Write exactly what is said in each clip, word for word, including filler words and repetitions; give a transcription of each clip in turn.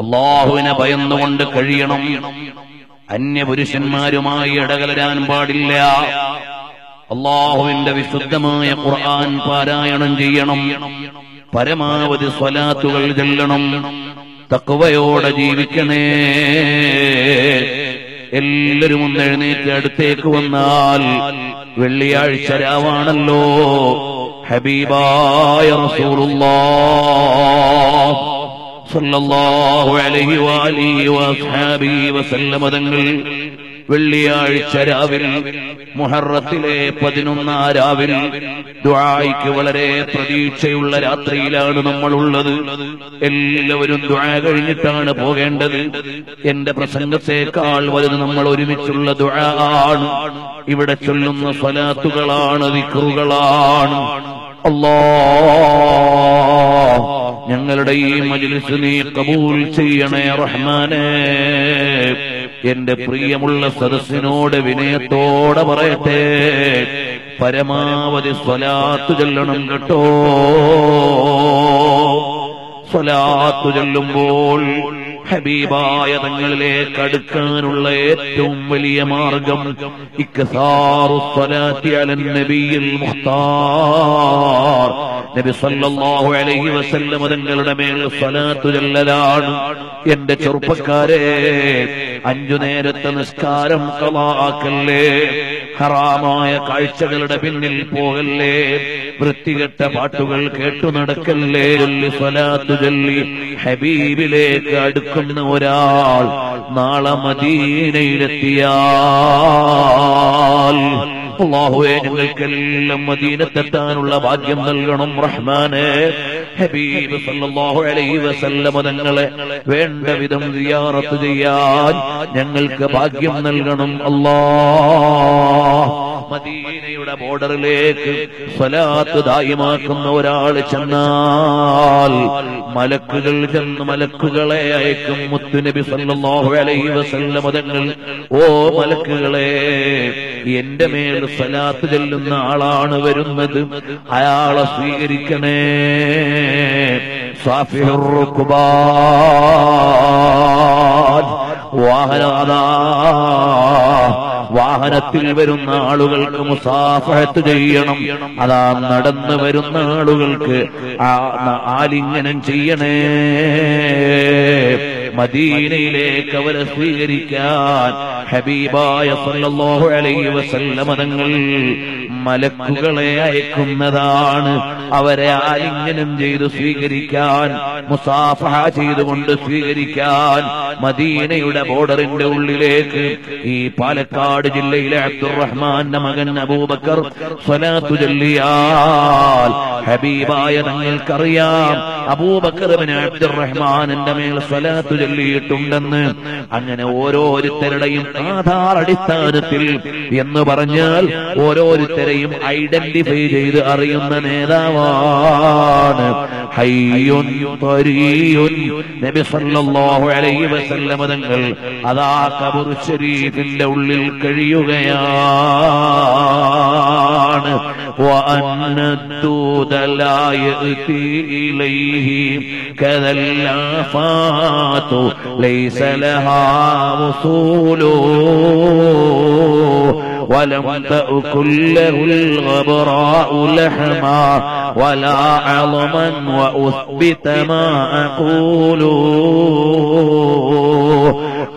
അല്ലാഹുവിനെ ഭയന്നുകൊണ്ട് കഴിയണം. അന്യപുരുഷന്മാരുമായി ഇടകലരാൻ പാടില്ല. അല്ലാഹുവിന്റെ വിശുദ്ധമായ ഖുർആൻ പാരായണം ചെയ്യണം. പരമാവധി സ്വലാത്തുകൾ ചൊല്ലണം. തഖ്വയോടെ ജീവിക്കണേ. എല്ലാവരും ഒന്ന് എഴുന്നേറ്റ് അടുത്തേക്ക് വന്നാൽ, വെള്ളിയാഴ്ച രാവാണല്ലോ, ഹബീബായ റസൂലുള്ളാഹ് സ്വല്ലല്ലാഹു അലൈഹി വഅലിഹി വഅസ്ഹാബിഹി വസല്ലമ തങ്ങൾ വെള്ളിയാഴ്ച രാവിൽ, മുഹറത്തിലെ പതിനൊന്നാം രാവിൽ ദുആയ്ക്ക് വളരെ പ്രതീക്ഷയുള്ള രാത്രിയിലാണ് നമ്മളുള്ളത്. എല്ലാവരും ദുആ കഴിഞ്ഞിട്ടാണ് പോകേണ്ടത്. എന്റെ പ്രസംഗത്തെക്കാൾ വലുത് നമ്മൾ ഒരുമിച്ചുള്ള ദുആ ആണ്. ഇവിടെ ചൊല്ലുന്ന സ്വലാത്തുകളാണ്, ദിക്റുകളാണ്. അല്ലാഹ്, ഞങ്ങളുടെ ഈ മജ്‌ലിസ് നീ ഖബൂൽ ചെയ്യണേ റഹ്മാനേ. എന്റെ പ്രിയമുള്ള സദസ്സിനോട് വിനയത്തോടെ പറയട്ടെ, പരമാവധി സ്വലാത്ത് ചൊല്ലണം കേട്ടോ. സ്വലാത്ത് ചൊല്ലുമ്പോൾ ഹബീബായ തങ്ങളിലേക്ക് അടുക്കാനുള്ള ഏറ്റവും വലിയ മാർഗം ഇക്സാറു സ്വലാത്തി അലൻ നബിയിൽ മുഖ്താർ. നബി സല്ലല്ലാഹു അലൈഹി വസല്ലം തങ്ങളുടെ മേൽ സ്വലാത്ത് ചൊല്ലലാണ്. എന്റെ ചെറുപ്പക്കാരെ, അഞ്ചു നേരത്തെ നിസ്കാരം ഖളാക്കല്ലേ, ഹറാമായ കാഴ്ചകളുടെ പിന്നിൽ പോകല്ലേ, വൃത്തികെട്ട പാട്ടുകൾ കേട്ടു നടക്കല്ലേ. സ്വലാത്ത് ചൊല്ലി ഹബീബിലേക്ക് അടുക്കുന്ന ഒരാൾ നാളെ മദീനയിലെത്തിയാൽ, അല്ലാഹുവേ, ഞങ്ങൾക്കെല്ലാം മദീനത്തെത്താനുള്ള ഭാഗ്യം നൽകണം റഹ്മാനേ. ഹബീബ് സല്ലല്ലാഹു അലൈഹി വസല്ലം തങ്ങളെ വേണ്ട വിധം സിയാറത്ത് ചെയ്യാൻ ഞങ്ങൾക്ക് ഭാഗ്യം നൽകണം അല്ലാഹ്. മദീനയുടെ ബോർഡറിലേക്ക് സ്വലാത്ത് ദായിമാക്കുന്ന ഒരാൾ ചെന്നാൽ, മലക്കുകൾ ചെന്ന് മലക്കുകളെ അയക്കും മുത്തുനബി സല്ലല്ലാഹു അലൈഹി വസല്ലം തങ്ങൾ, ഓ മലക്കുകളെ, എന്റെ മേൽ സ്വലാത്ത് ചൊല്ലുന്ന ആളാണ് വരുന്നത്, അയാളെ സ്വീകരിക്കണേ. സാഫിഹുർ റുക്ബാൻ, വാഹനദാ വാഹനത്തിൽ വരുന്ന ആളുകൾക്ക് മുസാഫഹത്ത് ചെയ്യണം. അതാ നടന്നു വരുന്ന ആളുകൾക്ക് ആലിംഗനം ചെയ്യണേ. മദീനയിലേക്ക് അവരെ സ്വീകരിക്കാൻ ഹബീബായ സല്ലല്ലാഹു അലൈഹി വസല്ലം തങ്ങൾ മലക്കുകളെ അയക്കുന്നതാണ്. അവരെ ആലിംഗനം ചെയ്ത് സ്വീകരിക്കാൻ, മുസാഫഹ ചെയ്തുകൊണ്ട് സ്വീകരിക്കാൻ. മദീനയുടെ ബോർഡറിന്റെ ഉള്ളിലേക്ക് ഈ പാലക്കാട് ജില്ലയിലെ അബ്ദുറഹ്മാന്റെ മകൻ അബൂബക്കർ സ്വലാത്തു ചൊല്ലിയാൽ, ഹബീബായ തങ്ങൾക്കറിയാം അബൂബക്കർ ഇബ്നു അബ്ദുറഹ്മാന്റെ മേൽ സ്വലാത്തു ചൊല്ലിയിട്ടുണ്ടെന്ന്. അങ്ങനെ ഓരോരുത്തരുടെയും ആധാർ അടിസ്ഥാനത്തിൽ എന്ന് പറഞ്ഞാൽ ഓരോരുത്തരെയും ഐഡന്റിഫൈ ചെയ്ത് അറിയുന്ന നേതാവാണ് ഹയ്യുൻ ത്വരീയുൻ നബി സല്ലല്ലാഹു അലൈഹി വസല്ലം തങ്ങൾ. അതാ ഖബർ ശരീഫിന്റെ ഉള്ളിൽ കഴിയുകയാണ്. وأن الدود لا يأتي إليه كذا الآفات ليس لها وصول ولم تأكل له الغبراء لحما ولا عظما وأثبت ما أقول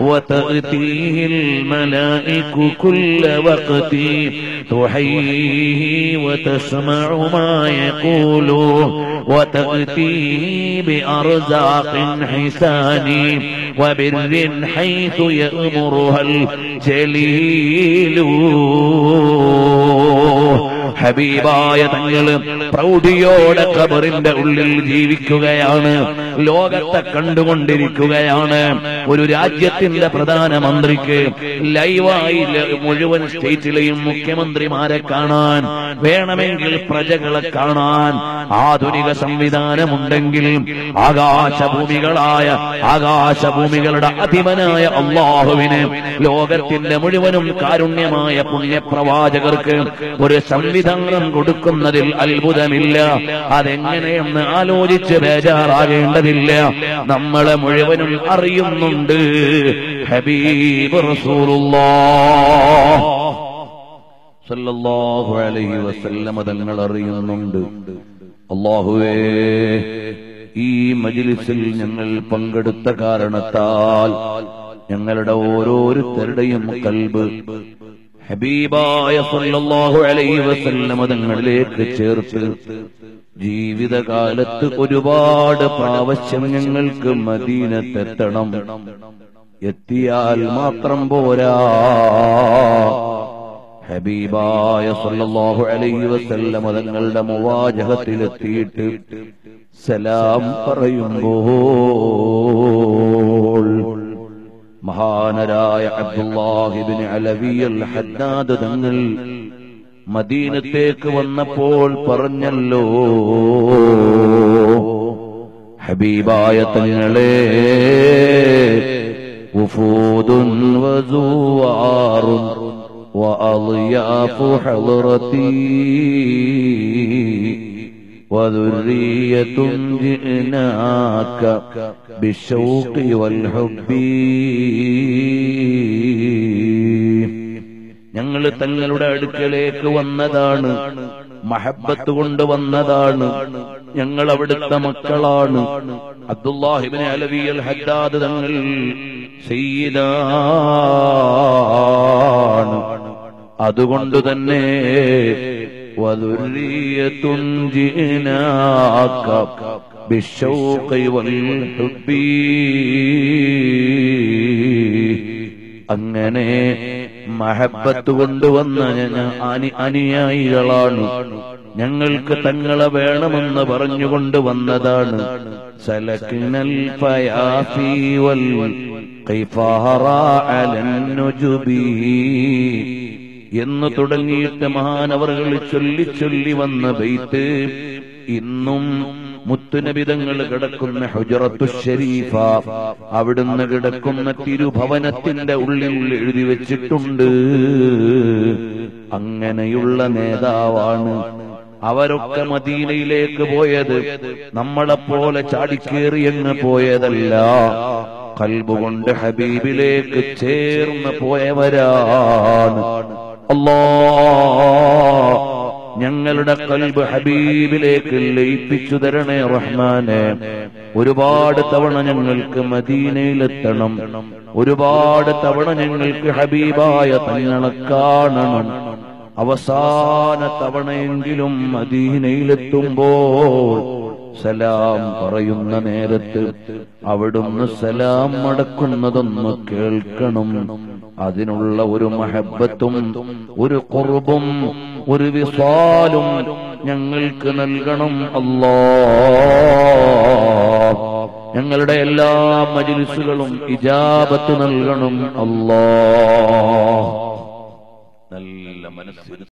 وتأتيه الملائك كل وقت تحييه وتسمع ما يقول وتأتيه بأرزاق حسان وبر حيث يأمرها الجليل. ഹബീബായ തങ്ങള് പ്രൗഢിയോടെ ഖബറിന്റെ ഉള്ളിൽ ജീവിക്കുകയാണ്. ലോകത്തെ കണ്ടുകൊണ്ടിരിക്കുകയാണ്. ഒരു രാജ്യത്തിന്റെ പ്രധാനമന്ത്രിക്ക് ലൈവായി മുഴുവൻ സ്റ്റേറ്റിലെയും മുഖ്യമന്ത്രിമാരെ കാണാൻ, വേണമെങ്കിൽ പ്രജകളെ കാണാൻ ആധുനിക സംവിധാനമുണ്ടെങ്കിൽ, ആകാശഭൂമികളായ ആകാശഭൂമികളുടെ അധിപനായ അല്ലാഹുവിന്, ലോകത്തിന്റെ മുഴുവനും കാരുണ്യമായ പുണ്യപ്രവാചകർക്ക് ഒരു സംവിധാനം കൊടുക്കുന്നതിൽ അത്ഭുതമില്ല. അതെങ്ങനെയെന്ന് ആലോചിച്ച് ബേജാറാകേണ്ടതില്ല. നമ്മളെ മുഴുവനും അറിയുന്നുണ്ട് ഹബീബ് റസൂലുള്ളാഹ് സല്ലല്ലാഹു അലൈഹി വസല്ലം തങ്ങൾ അറിയുന്നുണ്ട്. അല്ലാഹുവേ, ഈ മജ്ലിസിൽ ഞങ്ങൾ പങ്കെടുത്ത കാരണത്താൽ ഞങ്ങളുടെ ഓരോരുത്തരുടെയും ഖൽബ് ഹബീബായ സല്ലല്ലാഹു അലൈഹി വസല്ലം തങ്ങളിലേക്ക് ചേർത്ത് ജീവിതകാലത്ത് ഒരുപാട് പ്രാവശ്യം ഞങ്ങൾക്ക് മദീനത്തെത്തണം. എത്തിയാൽ മാത്രം പോരാ, ഹബീബായ സല്ലല്ലാഹു അലൈഹി വസല്ലം തങ്ങളുടെ മുവാജഹത്തിലെത്തിയിട്ട് സലാം പറയുമ്പോൾ മഹാനരായ അബ്ദുല്ലാഹി ഇബ്നു അലവി അൽ ഹദ്ദാദ് തങ്ങൾ മദീനത്തേക്ക് വന്നപ്പോൾ പറഞ്ഞല്ലോ, ഹബീബായ തങ്ങളെ വഫൂദുൻ വസുവാറുൻ വഅളിയാഫു ഹളറതി وذرية جئناك بالشوق والحب. ഞങ്ങൾ തങ്ങളുടെ അടുക്കലേക്ക് വന്നതാണ്, മഹബത്ത് കൊണ്ട് വന്നതാണ്, ഞങ്ങൾ അവിടുത്തെ മക്കളാണ്. അബ്ദുല്ലാഹി ഇബ്നു അലവി അൽ ഹദ്ദാദ് തങ്ങൾ സയ്യിദാണ്. അതുകൊണ്ട് തന്നെ وذرية جئناك بالشوق والحب. അങ്ങനെ മഹബത്ത് കൊണ്ടുവന്ന അനി അനുയായികളാണ്. ഞങ്ങൾക്ക് തങ്ങളെ വേണമെന്ന് പറഞ്ഞുകൊണ്ട് വന്നതാണ്. സലക്കിനൽ ഫയാഫി വൽ ഖൈഫാറ അലന്നുജുബി എന്ന് തുടങ്ങിയിട്ട് മഹാനവറുകൾ ചൊല്ലി ചൊല്ലി വന്ന ബൈത്ത് ഇന്നും മുത്തുനബി തങ്ങൾ കിടക്കുന്ന ഹുജറത്തു ശരീഫ, അവിടുന്ന് കിടക്കുന്ന തിരുഭവനത്തിന്റെ ഉള്ളിൽ എഴുതി വെച്ചിട്ടുണ്ട്. അങ്ങനെയുള്ള നേതാവാണ്. അവരൊക്കെ മദീനയിലേക്ക് പോയത് നമ്മളെപ്പോലെ ചാടിക്കേറിയെന്ന് പോയതല്ല, ഖൽബുകൊണ്ട് ഹബീബിലേക്ക് ചേർന്ന് പോയവരാണ്. അല്ലാഹ് ഞങ്ങളുടെ ഖൽബ് ഹബീബിലേക്ക് ലയിപ്പിച്ചു തരണേ റഹ്മാനെ. ഒരുപാട് തവണ ഞങ്ങൾക്ക് മദീനയിലെത്തണം, ഒരുപാട് തവണ ഞങ്ങൾക്ക് ഹബീബായ തങ്ങളെ കാണണം. അവസാന തവണയെങ്കിലും മദീനയിലെത്തുമ്പോൾ സലാം പറയുന്ന നേരത്ത് അവിടുന്ന് സലാം മടക്കുന്നതൊന്ന് കേൾക്കണം. അതിനുള്ള ഒരു മഹബത്തും ഒരു ഖുർബും ഒരു വിസ്വാലും ഞങ്ങൾക്ക് നൽകണം അല്ലാ. ഞങ്ങളുടെ എല്ലാ മജ്ലിസുകളും ഇജാബത്ത് നൽകണം അല്ലാ. നല്ല മനസ്സിന്